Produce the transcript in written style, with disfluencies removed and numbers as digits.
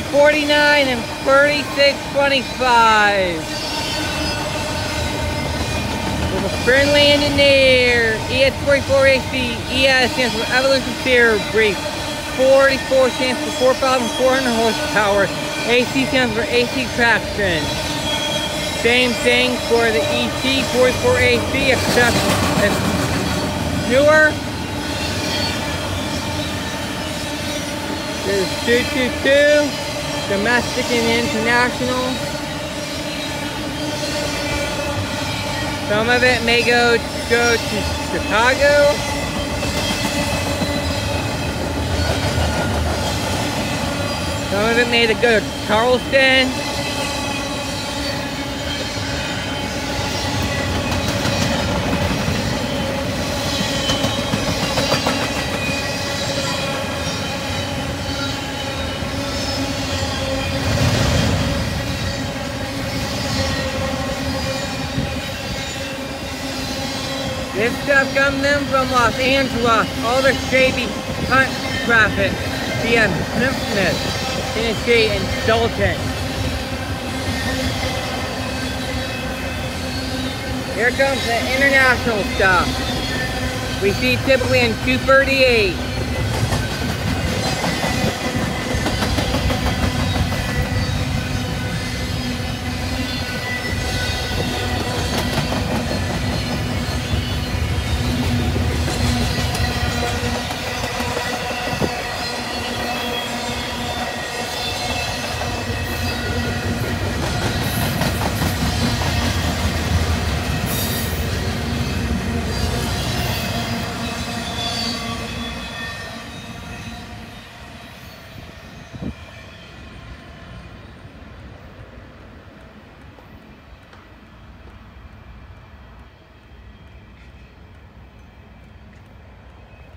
49.49 and 36.25. With a friendly engineer, ES44AC, ES stands for Evolution Theory Brief. 44 stands for 4,400 horsepower. AC stands for AC traction. Same thing for the EC44AC, except it's newer. This is 222, domestic and international. Some of it may go to Chicago. Some of it may go to Charleston. This stuff comes in from Los Angeles. All this J.B. Hunt traffic via Memphis, Tennessee, and Dalton. Here comes the international stuff. We see typically in 238.